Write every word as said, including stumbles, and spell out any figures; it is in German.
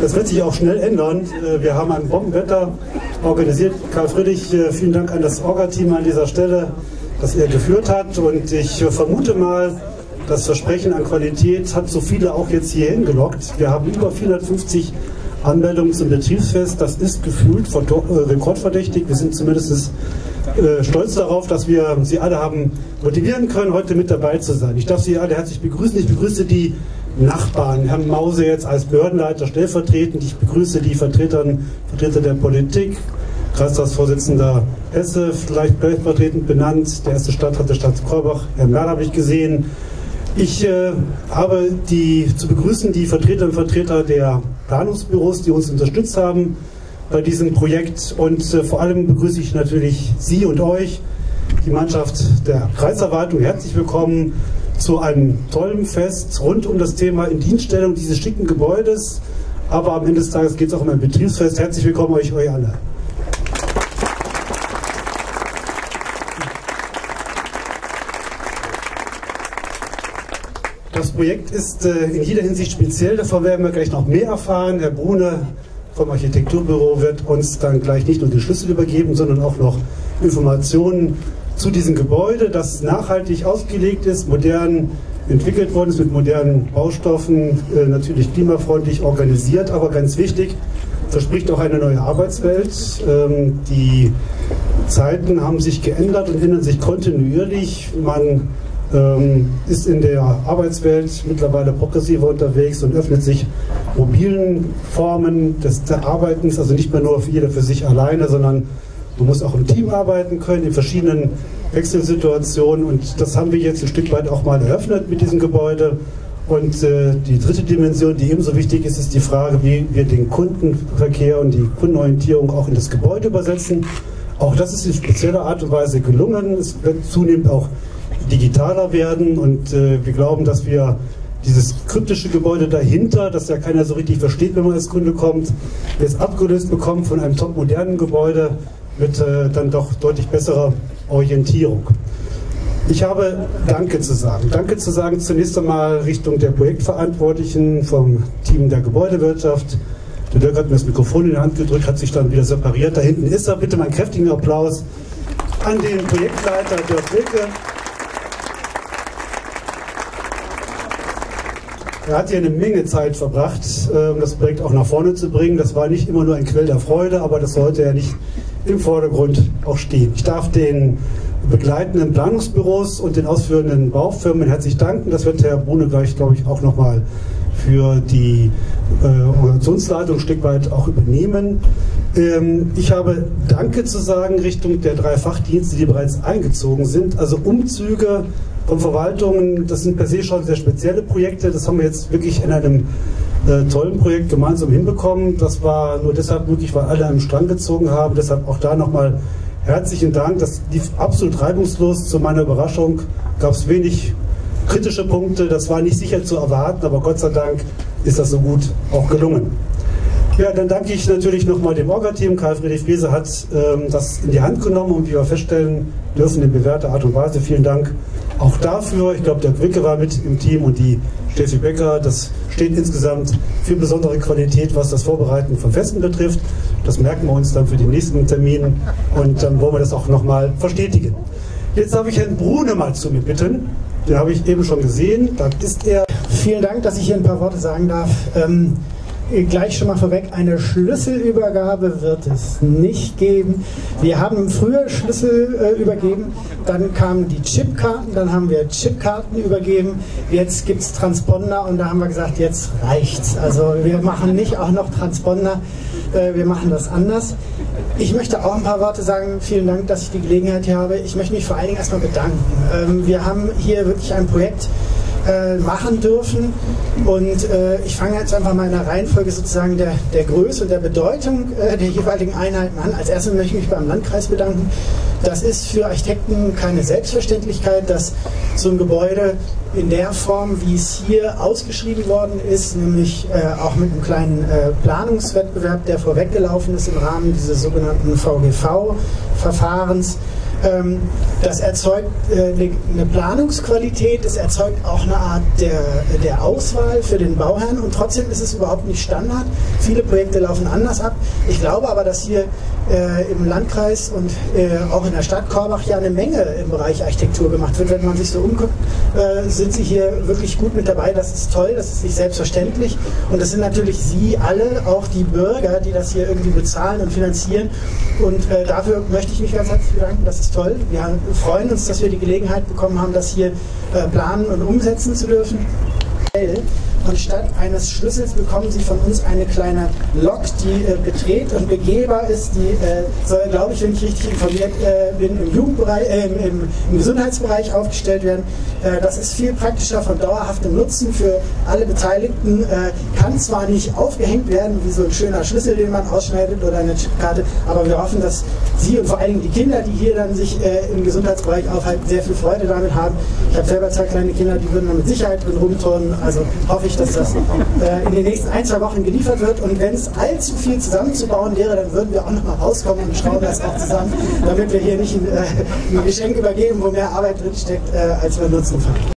Das wird sich auch schnell ändern. Wir haben ein Bombenwetter organisiert. Karl Friedrich, vielen Dank an das Orga-Team an dieser Stelle, das er geführt hat. Und ich vermute mal, das Versprechen an Qualität hat so viele auch jetzt hierhin gelockt. Wir haben über vierhundertfünfzig Anmeldungen zum Betriebsfest. Das ist gefühlt rekordverdächtig. Wir sind zumindest stolz darauf, dass wir Sie alle haben motivieren können, heute mit dabei zu sein. Ich darf Sie alle herzlich begrüßen. Ich begrüße die Nachbarn, Herrn Mause jetzt als Behördenleiter stellvertretend. Ich begrüße die Vertreterinnen, Vertreter der Politik, Kreistagsvorsitzender Esse, vielleicht stellvertretend benannt, der erste Stadtrat der Stadt Korbach, Herrn Merle habe ich gesehen. Ich äh, habe die, zu begrüßen die Vertreterinnen und Vertreter der Planungsbüros, die uns unterstützt haben bei diesem Projekt. Und äh, vor allem begrüße ich natürlich Sie und euch, die Mannschaft der Kreisverwaltung. Herzlich willkommen zu einem tollen Fest rund um das Thema Indienststellung dieses schicken Gebäudes. Aber am Ende des Tages geht es auch um ein Betriebsfest. Herzlich willkommen euch, euch alle. Das Projekt ist in jeder Hinsicht speziell. Davon werden wir gleich noch mehr erfahren. Herr Brune vom Architekturbüro wird uns dann gleich nicht nur den Schlüssel übergeben, sondern auch noch Informationen zu diesem Gebäude, das nachhaltig ausgelegt ist, modern entwickelt worden ist, mit modernen Baustoffen, natürlich klimafreundlich organisiert, aber ganz wichtig, verspricht auch eine neue Arbeitswelt. Die Zeiten haben sich geändert und ändern sich kontinuierlich. Man ist in der Arbeitswelt mittlerweile progressiver unterwegs und öffnet sich mobilen Formen des Arbeitens, also nicht mehr nur jeder für sich alleine, sondern man muss auch im Team arbeiten können, in verschiedenen Wechselsituationen, und das haben wir jetzt ein Stück weit auch mal eröffnet mit diesem Gebäude. Und äh, die dritte Dimension, die ebenso wichtig ist, ist die Frage, wie wir den Kundenverkehr und die Kundenorientierung auch in das Gebäude übersetzen. Auch das ist in spezieller Art und Weise gelungen. Es wird zunehmend auch digitaler werden, und äh, wir glauben, dass wir dieses kryptische Gebäude dahinter, das ja keiner so richtig versteht, wenn man als Kunde kommt, jetzt abgelöst bekommen von einem top modernen Gebäude mit äh, dann doch deutlich besserer Orientierung. Ich habe Danke zu sagen. Danke zu sagen zunächst einmal Richtung der Projektverantwortlichen vom Team der Gebäudewirtschaft. Der Dirk hat mir das Mikrofon in die Hand gedrückt, hat sich dann wieder separiert. Da hinten ist er. Bitte mal einen kräftigen Applaus an den Projektleiter Dirk Witte. Er hat hier eine Menge Zeit verbracht, um das Projekt auch nach vorne zu bringen. Das war nicht immer nur ein Quell der Freude, aber das sollte ja nicht im Vordergrund auch stehen. Ich darf den begleitenden Planungsbüros und den ausführenden Baufirmen herzlich danken. Das wird Herr Brune gleich, glaube ich, auch nochmal für die äh, Organisationsleitung ein Stück weit auch übernehmen. Ähm, ich habe Danke zu sagen Richtung der drei Fachdienste, die bereits eingezogen sind. Also Umzüge von Verwaltungen, das sind per se schon sehr spezielle Projekte. Das haben wir jetzt wirklich in einem äh, tollen Projekt gemeinsam hinbekommen. Das war nur deshalb möglich, weil alle am Strang gezogen haben. Deshalb auch da nochmal herzlichen Dank. Das lief absolut reibungslos. Zu meiner Überraschung gab es wenig kritische Punkte. Das war nicht sicher zu erwarten, aber Gott sei Dank ist das so gut auch gelungen. Ja, dann danke ich natürlich nochmal dem Orga-Team. Karl Friedrich Wiese hat ähm, das in die Hand genommen und wie wir feststellen dürfen, in bewährter Art und Weise. Vielen Dank auch dafür. Ich glaube, der Quicke war mit im Team und die Steffi Becker. Das steht insgesamt für besondere Qualität, was das Vorbereiten von Festen betrifft. Das merken wir uns dann für den nächsten Termin und dann wollen wir das auch nochmal verstetigen. Jetzt darf ich Herrn Brune mal zu mir bitten. Den habe ich eben schon gesehen. Da ist er. Vielen Dank, dass ich hier ein paar Worte sagen darf. Ähm Gleich schon mal vorweg, eine Schlüsselübergabe wird es nicht geben. Wir haben früher Schlüssel äh, übergeben, dann kamen die Chipkarten, dann haben wir Chipkarten übergeben, jetzt gibt es Transponder und da haben wir gesagt, jetzt reicht's. Also wir machen nicht auch noch Transponder, äh, wir machen das anders. Ich möchte auch ein paar Worte sagen, vielen Dank, dass ich die Gelegenheit hier habe. Ich möchte mich vor allen Dingen erstmal bedanken. Ähm, wir haben hier wirklich ein Projekt machen dürfen und äh, ich fange jetzt einfach mal in der Reihenfolge sozusagen der, der Größe und der Bedeutung äh, der jeweiligen Einheiten an. Als erstes möchte ich mich beim Landkreis bedanken. Das ist für Architekten keine Selbstverständlichkeit, dass so ein Gebäude in der Form, wie es hier ausgeschrieben worden ist, nämlich äh, auch mit einem kleinen äh, Planungswettbewerb, der vorweggelaufen ist im Rahmen dieses sogenannten V G V-Verfahrens. Ähm, das erzeugt äh, eine, eine Planungsqualität, es erzeugt auch eine Art der, der Auswahl für den Bauherrn, und trotzdem ist es überhaupt nicht Standard. Viele Projekte laufen anders ab. Ich glaube aber, dass hier äh, im Landkreis und äh, auch in der Stadt Korbach ja eine Menge im Bereich Architektur gemacht wird. Wenn man sich so umguckt, äh, sind Sie hier wirklich gut mit dabei. Das ist toll, das ist nicht selbstverständlich, und das sind natürlich Sie alle, auch die Bürger, die das hier irgendwie bezahlen und finanzieren, und äh, dafür möchte ich mich ganz herzlich bedanken. Das ist toll. Wir freuen uns, dass wir die Gelegenheit bekommen haben, das hier äh, planen und umsetzen zu dürfen. Anstatt eines Schlüssels bekommen Sie von uns eine kleine Lok, die äh, betret und begehbar ist. Die äh, soll, glaube ich, wenn ich richtig informiert äh, bin, im Jugendbereich, äh, im, im Gesundheitsbereich aufgestellt werden. Äh, das ist viel praktischer, von dauerhaftem Nutzen für alle Beteiligten. Äh, kann zwar nicht aufgehängt werden wie so ein schöner Schlüssel, den man ausschneidet, oder eine Chipkarte, aber wir hoffen, dass Sie und vor allem die Kinder, die hier dann sich äh, im Gesundheitsbereich aufhalten, sehr viel Freude damit haben. Ich habe selber zwei kleine Kinder, die würden dann mit Sicherheit drin rumturnen. Also hoffe ich, dass das äh, in den nächsten ein, zwei Wochen geliefert wird. Und wenn es allzu viel zusammenzubauen wäre, dann würden wir auch nochmal rauskommen und schauen das auch zusammen, damit wir hier nicht ein, äh, ein Geschenk übergeben, wo mehr Arbeit drinsteckt, äh, als wir Nutzen haben.